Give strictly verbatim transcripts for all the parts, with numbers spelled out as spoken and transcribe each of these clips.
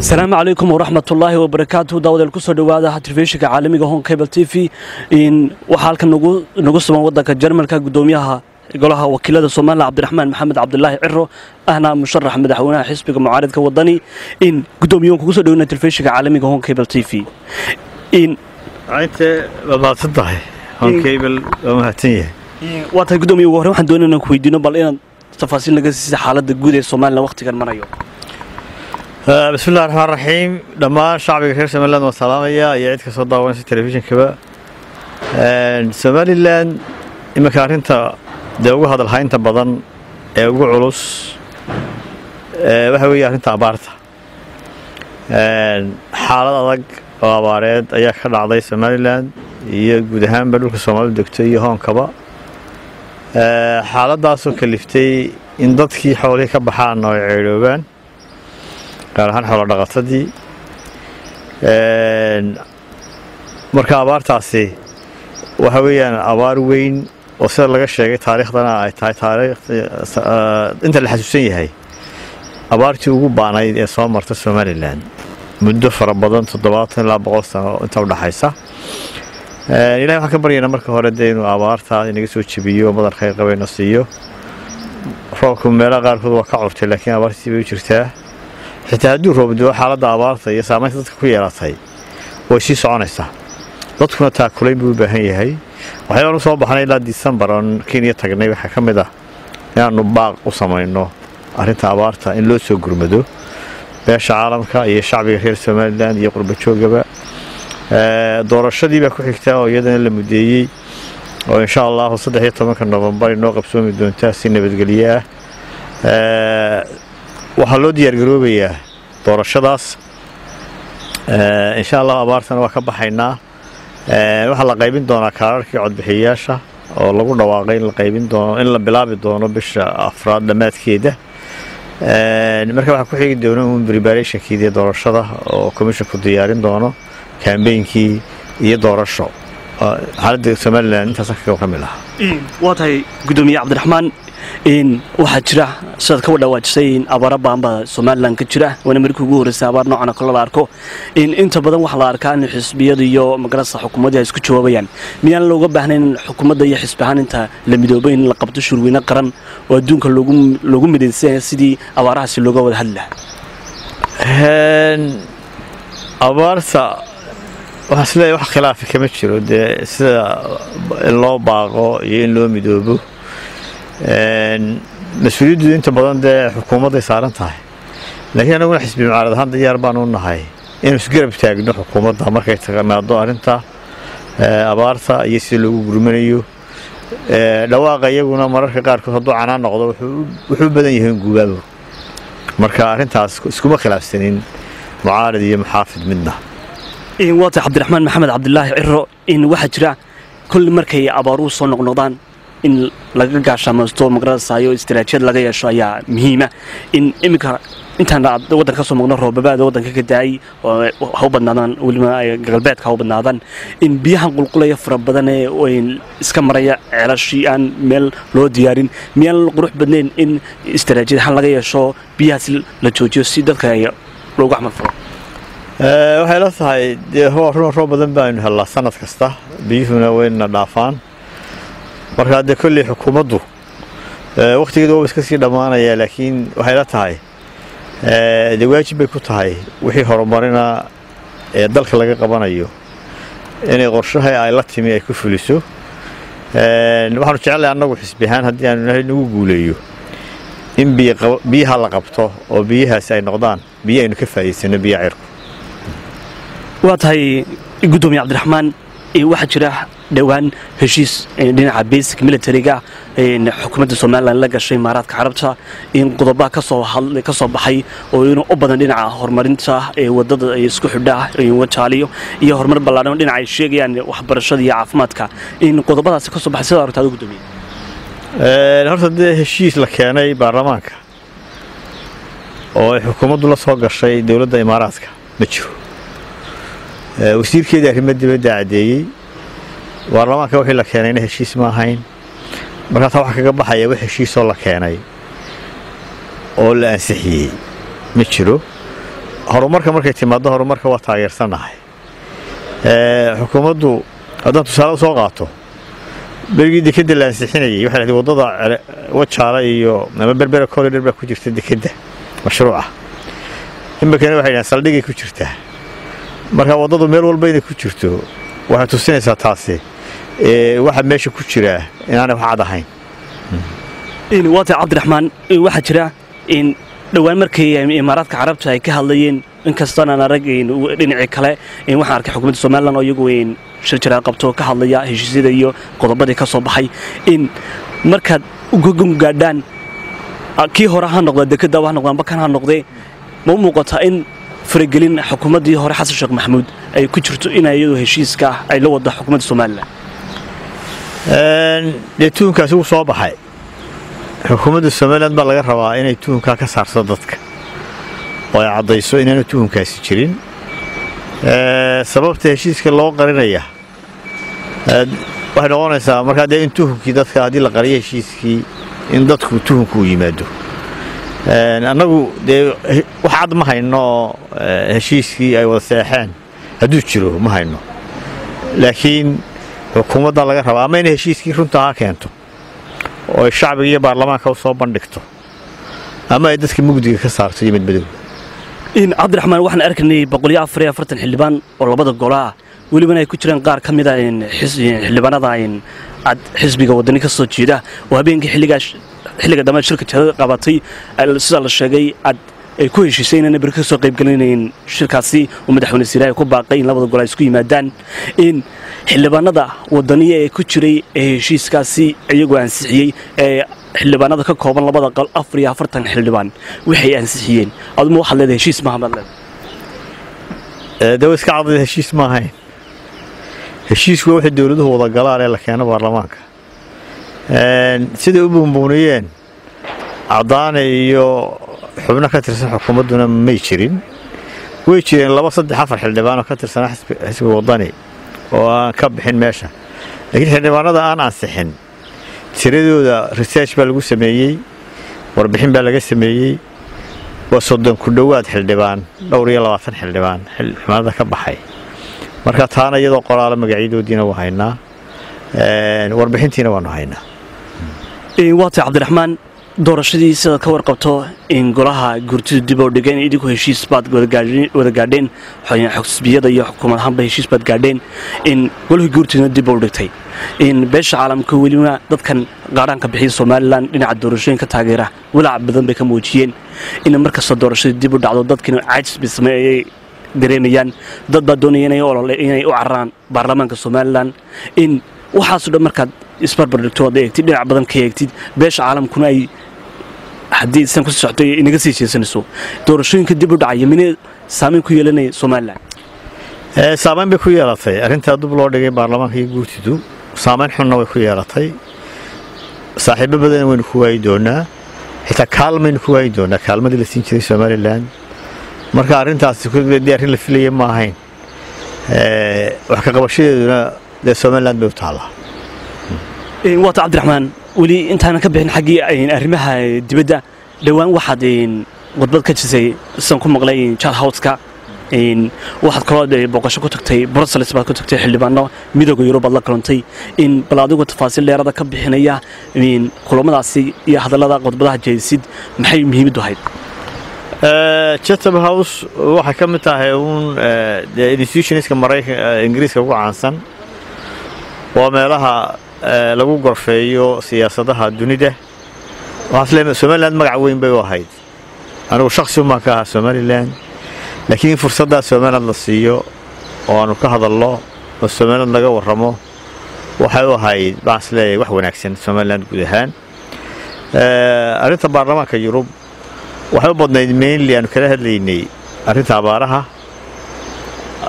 السلام عليكم ورحمة الله وبركاته. داود الكسر دوادة تلفزيونك عالمي هون كابل تي في إن وحالك نقول نقص من وضعك الجرمل كقدوميها قالها وكيلة الصومال عبد الرحمن محمد عبد الله عرو أنا مشرح مدحونا حسبك معارضك وضني إن قدوميون كسر دونا تلفزيونك عالمي هون كابل تي في إن أنت بابا تضحي هون كابل ومهتنيه وقت قدومي وهرم حدونا نكويدينه بالإن تفاصيل نقص حالة جودة الصومال لوقت كان مريو. بسم الله الرحمن الرحيم. لما شعب كثير سوماليلاند والسلام يا يعيد كصدى وين في التلفزيون كبا سوماليلاند المكارنتا دوغو هذا الحين تبضن دوغو علوس وهوي أنت عبارته حالة ضج وعبارات أي خل عضي سوماليلاند يجودهم بدل كصومال دكتوري هون كبا حالة داسو كلفتي إن ضدك حواليك بحال نوع عيوبان gaar ahaan xoolo dhaqatadii een marka abaartaasi waxa weeyaan abaar weyn oo sida laga sheegay taariikhdana ay tahay taariikh inta la xasuusan yahay abaartii ugu baanayd ee soo martay Somaliland muddo fara badan toddobaatan ilaa boqol sano inta u dhaxaysa ee ilaahay waxa ka baryaynaa marka hore deenu abaarta inaga soo jibiyo madan khayr qabeeno siiyo roobku meelo qaarkood waa ka curtay laakiin abaartii way jirtaa حتى هادو روب دو حالة دابارتي يا سامي تدخل يراتي وشي صعنسة تدخل تاكلين ببهي هي وحنا نصوب حنا إلى ديسمبر كينيا تجنبي حكم ده يعني نباق وصمنا إنه أنت دابارتي إن لو سجر مدو باش عالم كا يشعبي غير سمالان يقرب تشوجبه دور الشدي بكون حكتاه يدنا المديري وإن شاء الله صدق هي طبعا نوفمبر نوقف سومي دون تاسين بتقليه وحلو ديار جروبية دور الشداس آه إن شاء الله أبارتنا وكب حينا آه وحلا قايبين دون كارك يقعد بحياشة والله قلنا واقعين القايبين دون إلا بلاب دونه بش أفراد لمات كيده آه المركب حكوحي دونهم بريباريش كيده دور الشدا وكمش كديارين دونه كان بين كي يدور الشو هذا سمال أنت سكوا كملها. واتي قدومي عبد الرحمن إن واحد شرح صدق ولا واحد سين أبربا عم بسومالان كشرح ونمركو جور سأبار نوع أنا كل الأركو إن أنت بدن وحلا أركان الحسبية ديو مجلس الحكومة دي يسكتوا بيان مين لو جب هنن الحكومة دي يحسبها أنت لما دوبين لقبت شروين قرن ودونك لوجم لوجم بدين سيدي أبارة سلوجا والهلا هن أبارسا وحصل واحد خلاف كم تشرو ده سلا الله باقو ينلو مدوبو مسؤولية دي أنت بدن ده حكومة دي صارن تاعي لكن أنا أقول حسب المعارض هذا يربان والنهاي إنه سكر بتاعنا حكومة ده ما كانت ما ضار أنت أبارتها يسلو برميليو لو أغيبونا مرة كارك هذا عنا نقضوا وحب بدن يهم جوابه مركار أنت سكوب خلاف سنين معارض يمحافظ منه إن واضح عبد الرحمن محمد عبد الله عرو إن واحد جرع كل مركي أباروس ونقنضان إن لقى عشان مستوى مقراص سايو استراتيجية لقى شوية مهمة إن إمك أنت عند ودك خصو مقنره ببعد ودك كداعي وحب النادان والما قلبات حب النادان إن بيهم كل كل يفرب بدنه وإن إسكمرية على شيء عن مل لو ديارين ميل قروح بدنين إن استراتيجية حن لقى شو بيحصل لتوجيه سيدك كايا لو أحمد فرو waxay la tahay hoob roob badan baan hela sanad kasta biyuhuna wayna dhaafaan marka de kulli hukuumaddu waqtigeeda oo iska sii dhamaanaya laakiin waxay la tahay ee waajib ay ku tahay wixii horumarina ee dalka laga qabanayo inay qorshaha ay la timi ay ku fuliso ee waxaan jecelahay annagu xisbihaan haddii aan nagu guuleeyo in biyaha la qabto oo biyahaas ay noqdaan biyaynu ka faa'iideysano biyo cirka واتهاي قدومي عبد الرحمن واحد شرح دوان هشيس دين عبيس كملة تريقة إن حكومة الصومال لقى شيء مرات كعربتها إن قضبة كسو حل كسو بحي وإنه أبدا دين عهرمرنتها وضد يسكح بداه وتعاليو يهرمر بلادنا دين عايش يعني وحبر الشدي يعفمتك إن قضبة كسو بحي صار تعود قدومي الهرت هشيس لكاني برلمانك وحكومة دولة صاغ الشيء دولة الإماراتك بتشوف وسير كده هم الدبادة عادية والله ما كانوا هلا كانين هالشيء اسمه هين بس طبعا كجبه حيوي هالشيء صار لك هيناي أول أنسحي مشرو horumarka markay timaado horumarka waa taageersanahay ee hukuumaddu hadan tusaale soo qaato berigii dekedda la ansixinayay waxa la yiraahdo wadada wajaale iyo nama berbera corridor ba ku jirta dekedda mashruuca imkana waxa ay saldhigay ku jirta marka wadadu meel walba inay ku jirto waxa tusinaysa taasi ee waxa meesha ku jira inaanay wax cad ahayn in wata Cabdiraxmaan waxa jira in dhawaan markii Imaaraadka Carabta ay ka hadlayeen in kastana aan arag in dhinaca kale in waxa arkay xukuumadda Somaliland oo iyagu in shir jira qabto ka hadlaya heshiisyada iyo qodobada ka soo baxay in markaad ugu gaadhaan kii hore ha noqday dekedda wax noqdan ba kan ha noqday ma muuqato in faragelin xukuumaddii hore Xasan Sheekh Maxamuud ay ku jirto in ayadu heshiiska ay la wada xukuumadda Somaliland een deetuunkaas uu soo baxay xukuumadda Somaliland baa laga rabaa inay tuunka ka saarto dadka oo ay cadayso inaan tuunkaasi jirin ee sababta heshiiska loo qarinayaa waxa noqonaysa marka ay tuunkii dadka hadii la qariyo heshiiskii in dadku tuunka u yimaado ee anagu wax cad ma hayno heshiiskii ay wada saxeen haduu jiro ma hayno laakiin xukuumadda laga rabaa ama inay heshiiskii runta ka keento oo shacbiga iyo baarlamaanka soo bandhigto ama ay dadka mugdiga ka saarto yimid badan in Cabdiraxmaan waxaan arkaynay boqol iyo afar iyo afartan xildhibaan oo labada gol ah waliba ay ku jiraan qaar kamid ah in xildhibaanada in ad xisbiga wadani ka soo jeeda oo habeenkii xilliga xilliga dhammaan shirkada qabatay sida la sheegay ad ay ku heshiiseen inay barka soo qayb galinayeen shirkaasi oo madaxweyne siraay ku baaqay in labada gol ay isku yimaadaan in xildhibaanada wadaniga ee ku jiray heshiiskaasi ayagu ansixiyay ee xildhibaanada ka kooban labada qal afar iyo afartan xildhibaan waxay ansixiyeen aduma waxa leedahay heshiis mahamad ee dawska cadad heshiis ma ahayn heshiisku waxa dawladuhu wada galaan ee la keenay baarlamaanka ee sidii u buunbuunayeen cadaan iyo xubno ka tirsan xukuumadduna ma jirin way jireen laba saddex afar xildhibaan oo ka tirsan xisbiga wadani oo ka bixin meesha laakiin xildhibaanada aan ansixin tiradooda research baa lagu sameeyay warbixin baa laga sameeyay oo soddon ku dhawaad xildhibaan dhowr iyo labaatan xildhibaan xilmaada ka baxay marka taana iyadoo qoraal magaciidoodina waa haynaa ee warbixintiina waa haynaa ee waxa Cabdiraxmaan doorashadii sida ka warqabto in golaha gurtida dib u dhigeen idinku heshiis baad wada gaadheen xisbiyada iyo xukuumadda heshiis baad gaadheen in golaha gurtida dib u dhigtay in beesha caalamka waliba dadkan qaranka bixiya Somaliland dhinaca doorashooyinka taageera walaac badan bay ka muujiyeen in marka soo doorashadii dib u dhacdo dadkina caajis bismeeyay dareemayaan dad baa doonaya inay olole inay u carraan baarlamaanka Somaliland in waxaas dhan marka isbarbar dhigto deegti dhinac badan ka yeegtid beesha caalamkuna ay hadii san ku socotay inaga sii jeesaniso doorashooyinka dib u dhacay min saameyn ku yeelanay Somaliland ee saameyn ku yeelatay arinta dib loo dhigay baarlamaanka iyo guurtidu saameyn xun way ku yeelatay saaxiibo badan way ku way doonaa xitaa kaalmayn ku way doonaa kaalmadii la siin jiray Somaliland marka arintaas ku dheerin la filayo ma ahayn ee wax ka qabashadeeduna de Somaliland bay u taalaa ee waxa Cabdiraxmaan ولي أنت أنا كبه حقي إن أرمها دبدا دوان واحد إن قطبات كتشي سنكون مغلين شال هاوسكا إن واحد كراد بقاشة كتكتي برصة لسبات كتكتي حلبانة ميدوغو يروب الله كرنتي إن بلادوغو تفاصيل اللي رادا كبه هنايا من كلوما داسي يا هذا لادا قطبات جيسيد محي مهم دوهاي تشتب هاوس واحد كم تاهيون الانستيوشنز كمرايك إنجليز كوكو عنسان ومالها lagu gorfeeyo siyaasadaha dunida waxa Somaliland magac weyn bay u ahayd anigu shakhsi uma ka Somaliland laakiin fursadda Somaliland la siiyo oo aanu ka hadalno oo Somaliland laga waramo waxa u ahayd baaslee wax wanaagsan Somaliland guud ahaan ee arinta baarlamaanka Yurub waxa badnayd meel aanu kala hadlaynay arinta abaaraha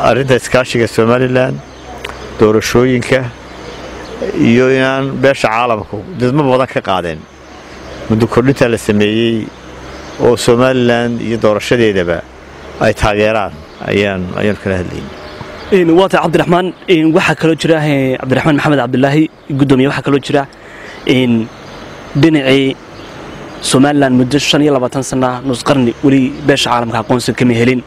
arinta iskaashiga Somaliland doorashooyinka iyo inaan beesha caalamku dadma badan ka qaadeen muddo kordhinta la sameeyay oo Somaliland iyo doorashadeedaba ay taageeraan ayaan ayaan kala hadlaynaa in waxa Cabdiraxmaan in waxa kala jira Cabdiraxmaan Maxamed Cabdullaahi gudoomiye waxa kala jira in dhinaci Somaliland muddo shan iyo labaatan sano nus qarni wali beesha caalamka aqoonsi kama helin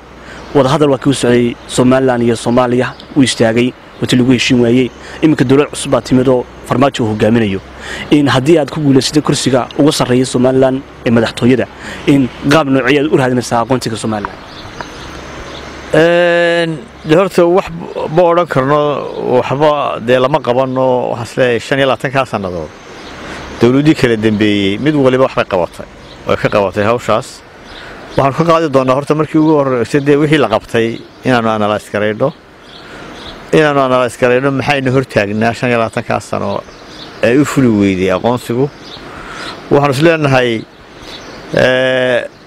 وهذا الوكيس على سومالان يا سوماليا ويستعجي وتلقي شيء وياي إما كدولة عصبة تمرو فرماتشو هو جامينيو إن هدي عاد كقول سيد كرسيكا وصل رئيس سومالان إما دحته يدا إن قام نوعية أول هذا مساق قنتك سومالان دهرت وح بورك إنه وحبا دلما قبلنا وحسله شني لا تنكاسن هذا تولدي كله دم بي مدوغلي بحر قواتي وحر قواتي هاوشاس وحرك قاعد دون دهرت مركي ورسد وحي لقبتي إن أنا أنا لا أسكريدو إن أنا أنا لا أسكريدو محي نهرت هجنا شني لا تنكاسن ويفلوي دي أقانسكو وحرسلنا هاي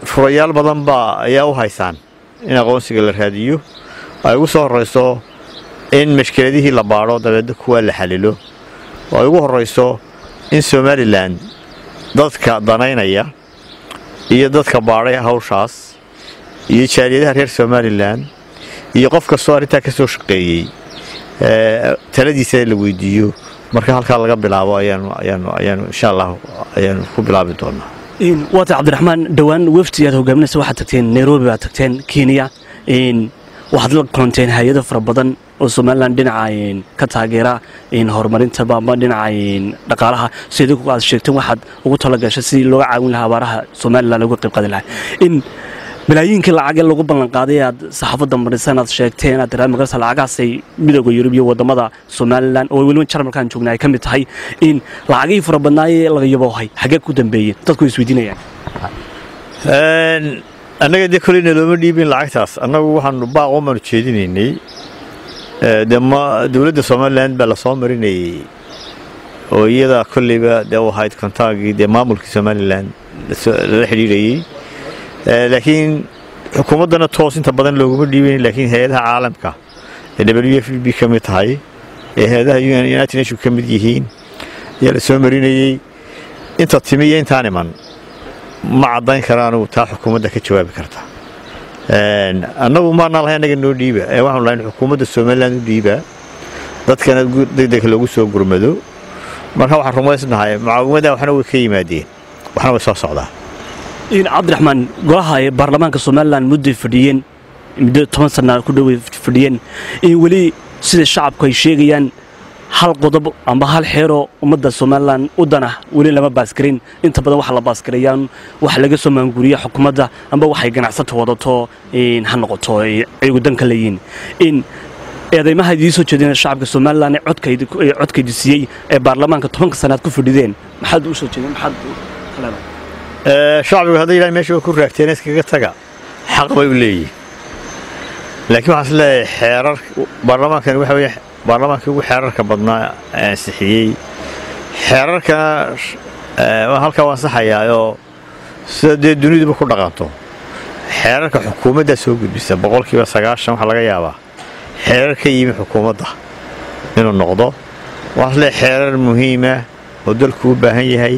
فريال بدن با ياو هايسان إن أقانسك الرهاديو أيوه صار رئيسه إن مشكلة دي هي لبارة ده بده كوال حلله أيوه رئيسه إن سوماليلاند ضدك ضناين أيه هي ضدك بارة هاوشاس هي شالية ده هير سوماليلاند يقف كسواري تكسوش قي تلدي سيل ويديو مركها الكل قبل عوا يعني يعني يعني إن شاء الله يعني قبل عبدنا إن وقت عبد الرحمن دوان وفتي هو جمنا سواحة تكتين نيروبي وتكتين كينيا إن waxaad la konteen hay'ado fara badan oo Somaliland dhinacayn ka taageera in horumarinta baaba dhinacayn dhaqaalaha sidii ku aad sheegtay waxaad ugu tala gashay si loo caawin lahaa baraha Somaliland lagu qayb qaadan lahaa in bilaayiinka lacag lagu balan qaaday aad saxaafada marisan aad sheegtay inaad raamigars lacagaasay midowga Yurub iyo wadamada Somaliland oo weliba jarmalkan joognaay kamid tahay in lacagii fara badnaayay laga yabo hay xagee ku dambeeyay dadku isweydiinayaan een أنا قد يكون لما نجيب العكس أنا وحن بعض عمر تشيديني دما دولة سوماليلاند بلا سومريني ويدا كل با دو هايد كونتاكي دما ملك سوماليلاند الحريري لكن حكومتنا توصين تبادل لو نجيب لكن هذا عالم كا الدبليو إف بي كميت هاي هذا يناتي نشوف كميت جهين يا سومريني أنت تسميه أنت أنا من ما عدين كرانو تا حكومة ذاك الشباب كرتها. أنا وما نالها أنا جنو ديبة. أيوة والله الحكومة السومالية ديبة. ذات كانت ذيك اللي جوسوا جرمدو. مرحبا حرماس النهاية مع ومدى وحنا وكيم هذه. وحنا وصاص على. إن عبد الرحمن جاها برلمان السومالية مدة فرديين مدة ثمان سنوات كده فرديين. إيه ولي سيد الشعب كيشيغيان hal qodob amba hal xeero umada Soomaaliland u dana wali lama baaskirin inta badan wax la baaskirayaan wax laga soo maanguriyo xukuumadda amba waxay ganacsato wadato in ha noqoto iyagu danka leeyin in eedeymaha ay soo jeedinayaan shacabka Soomaaliland codkaydi codkaydiisay ee baarlamaanka tobanka sanaad ku fadhideen maxaad u soo jeedin maxaad khalada ee shacabku haday ilaa meesha ku raagteen iskaga taga xaq bay u leeyihiin laakiin waxa la xeerar baarlamaankan waxa weeye برلمان كيقول حركة بدنا سحيي حركة هالك وصحية يو سد الدنيا بكل دقته حركة حكومة ده سوق بس بقول كي وسقاش ما حلاقي يابا حركة يم حكومة ده من النقطة وحلا حركة مهمة ودول كوبا هي هي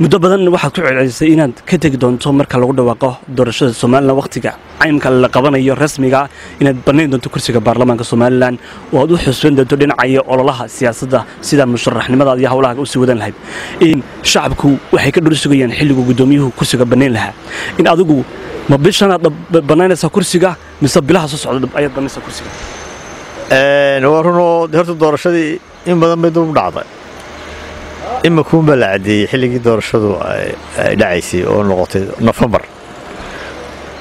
مدبرنا واحد كل عزيزنا كتجدون تومر كالعودة وقاه درشة السوماليلاند وقتها عين كالقبنا يو رسمي كا إن بنين دون تكرسي كبرلمان كالسوماليلاند وهذا حسون دتولين عيا الله سياسة ده سيدا مشرح نماذج عليها ولا أسود لهيب إن شعبكو وحكي درشة يعني حلو قدوميه كرسي كبنين لها إن أذوقو ما بيش أنا بنين سكرسي كا مسبلها صوص على أيضا بنين سكرسي ااا نورنا درشة درشة دي إن بدنا بدون بعضه إما كون بلعدي حلقي دور شدو دعيسي أو نقطة نفمر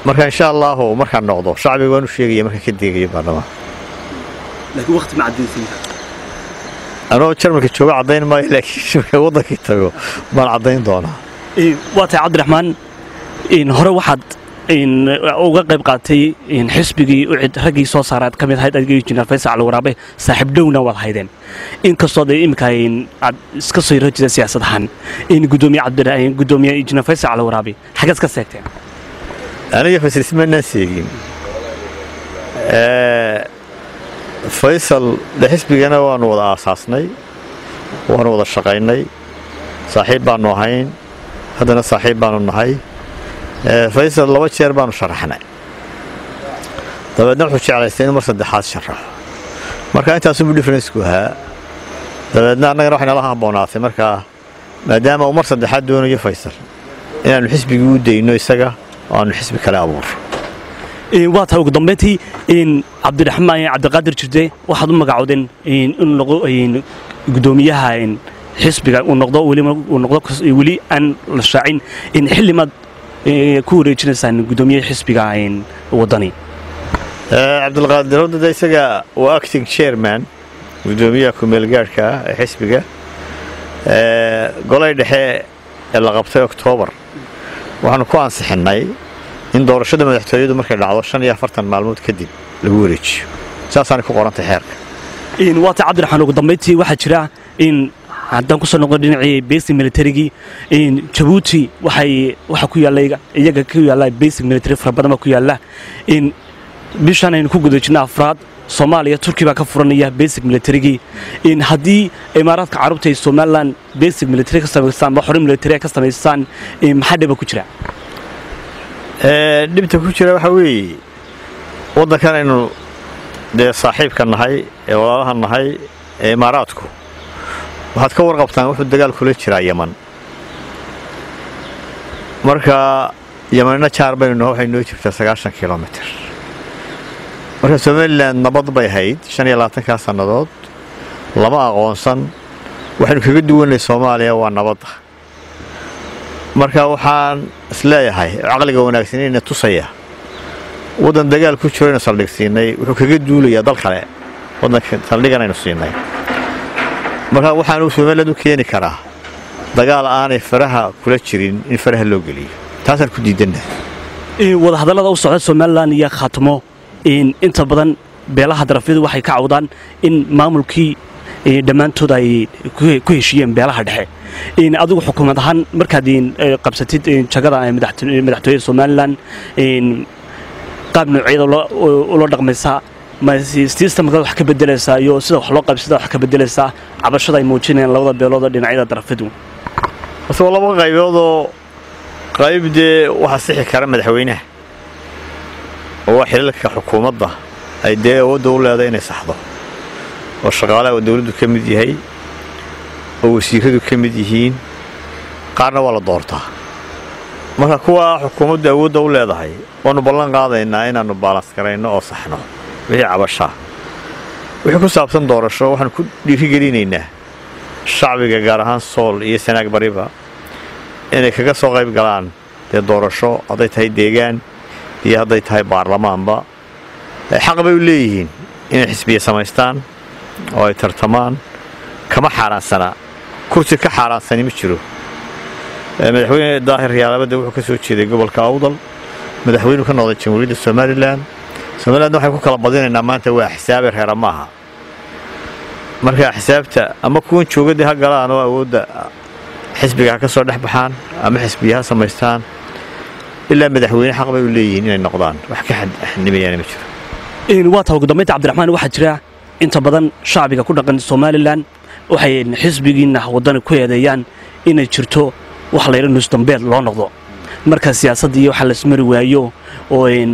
مركا إن شاء الله هو مركا النقطة شعبي وانو شيقية مركا كديقية برلمان لكن وقت ما عدين فيها أنا وشرمك تشوفي عدين ما لك وضعك تشوفي ما عدين دونها واتي عبد الرحمن إن هرو واحد إن أوقع بقاتي إن حسبي وعد رجي صارت كمية هيدا جينا فيصل ورابي صاحب دونا والهيدين إن كصديق إمكان كصير رجل سياسة هن إن قدومي عبد الرحمن قدومي جينا فيصل ورابي حاجات كسكتين أنا يحس اسم الناس يجين فيصل ده حسبي أنا وأنا أساسني وأنا الشقيني صاحب بانوهين هذا صاحب بانوهين فيصل لو شير بانو شرحنا طبعا نحوش على سنين مرصد حاد شرح مركا انت اسمو ديفرنسكوها طبعا انا رحنا لها بوناثي مركا ما دام مرصد حاد دون فيصل ان الحسب يودي انه يسقى وان الحسب كلا ابور ان واتها قدمتي ان عبد الرحمن عبد القادر جردي واحد مقعودين ان ان لو ان قدوميها ان حسبك ونقضوا ولي ونقضوا ولي ان الشاعين ان حلمت كوري جنسان قدومي حسبي عين وطني. عبد القادر هو ده يسقى واكتنج شيرمان قدومي كوميل جاركا حسبي قولي دحي اللي قبته اكتوبر وحنا كوان صحناي ان دورشده مدحتويده مركي دحدو شن iyo afartan maalmood kadib lagu wareejiyo saasana ku qoranta xeerka in waata عبد الرحمن ugu dambeeyay waxa jira in haddaan ku soo noqon dhinacii basic military-gi in Djibouti waxay waxa ku yaalaayga iyaga ku yaalaay basic military farbadama ku yaala in bishan in ku gudajina afraad Soomaaliya Turkiga ka furanaya basic military-gi in hadii imaaraadka carabta ee Somaliland basic military ka samaysan xurun military ka samaysan maxaa dhib ku jira ee dhibta ku jira waxa weeye wadankan inuu de saaxiibka nahay ee walaalaha nahay ee imaaraadku waxaad ka warqabtaan wuxuu dagaal kula jiraa Yemen marka Yemenna jaarbayno waxay noo jirtaa sagaashan kiiloomitir marka Somaliland nabad bay hayd shan iyo labaatan sanadood lama aqoonsan waxaan kaga duwanay Soomaaliya waa nabad marka waxaan isleeyahay aqliga wanaagsan inay tusaya wadan dagaal ku jiro inay saldhigsiinay wuxuu kaga duulaya dal kale wadanka saldhigana inay siinay marka waxaan u Somaliland u keeni karaa dagaal aanay faraha kula jirin in faraha loo galiyo taasaan ku diidanaa ee wada hadallada u socda Somaliland iyo khatmo in inta badan beelaha darafida waxay ka cawdaan in maamulkii dhamaantood ay ku heshiyeen beelaha dhexe in adigu xukuumad ahaan markaad qabsatid jagada ay madaxtooyada Somaliland in qaab nuuciyada loo dhaqmaysaa ما سيستم كذا حكي بدلسة يو سيدا حلقة بسيدا حكي بدلسة عبشة يموتشين لوضع بلوضع لنعيدة درفتهم بس والله ما غايب هذا غايب دي وحسيح كرم مدحوينه هو حلك حكومة ده هيدا هو دولة هذين صحضة والشغالة والدولة دو كم دي هاي والسيخ دو كم دي هين قارنة ولا دورتها مثلا كوا حكومة ده هو دولة هذا هاي ونبلغ هذا إن أنا نبالس كرينا أو صحنا وهي عبشة ويحكوا سابسن دورشة وحن كل يفكرينينه الشعب جارهان صول يسنا قريبها إنك كقصة غيب قلان تدورشة عضيت هاي ديجان هي عضيت هاي برلمان با حق بيوليهين إن حسبي سماستان أو ترتمان كم حارة سنة كرسي كحارة سنة مشرو مدحوين الظاهر يا رب ده وحكسوا كذي قبل كأوضل مدحوينه كان عضيت شمولي السوماليلاند Somaliland waxay ku kala badinayna maanta waa xisaab reeramaha marka xisaabta ama kuwan joogada ha galaan oo awooda xisbiga ka soo dhaxbaxaan ama xisbiyaha sameystaan ila madaxweyne xaq bay u leeyihiin inay noqdaan wax ka xad xinibayaan ma jiro in waa taw gudoomiyaha Cabdi Raxmaan waxa jira inta badan shacbiga ku dhaqan Somaliland waxay xisbigiina wadan ku yeedayaan inay jirto wax la yiraahdo Stambeed loo noqdo marka siyaasadda iyo wax la ismari waayo oo in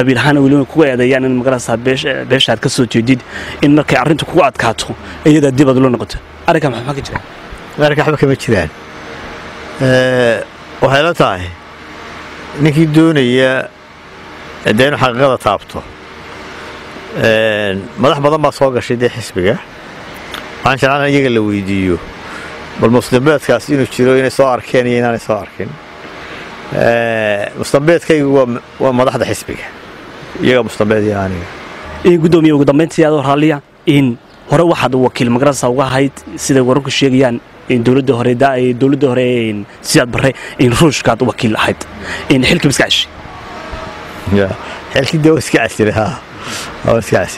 قبل هان ولون كوي هذا يعني المقرصة بيش بيش هاد كسر جديد إن مركي عرنت كوي أتكاتو أي ده ديب دلون قط أركب حبك جرا أركب حبك متشران وهلا تاعي نكى الدنيا دينه حقيقة تعبته ما راح بضم صوغ شيء ده حسبيه عشان أنا يجي اللي ويديو بالمستقبل كاسينو شيلوني صار كني أنا صار كني مستقبل كي هو وما راح حسبيه يا مستبعد يعني إيه قدومي وقدمتي هذا حاليا إن هو واحد وكيل مقرصة وقاعد سيد ورك الشيء يعني إن دولة هري داي دولة هري إن سياد بري إن روش كات وكيل أحد إن حلك مسكعش. يا حلك ده مسكعش لها أو مسكعش.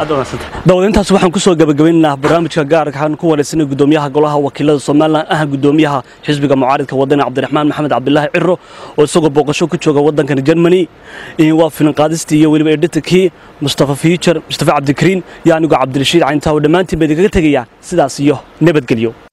أدرى صدق. دولة أنت سبحان كسر قبل قبلنا برامج كجارك حن كوال السنة قدوميها قلها وكيل الصومالان أه قدوميها حزب معارض كودنا عبد الرحمن محمد عبد الله عرو والسوق بوقشو كتشو كودنا كان جرمني إن وافن القادستي يويل بيردتك هي مصطفى فيتشر مصطفى عبد الكريم يعني قا عبد الرشيد عين تاو دمانتي بدك تجيا سداسيو نبت كليو.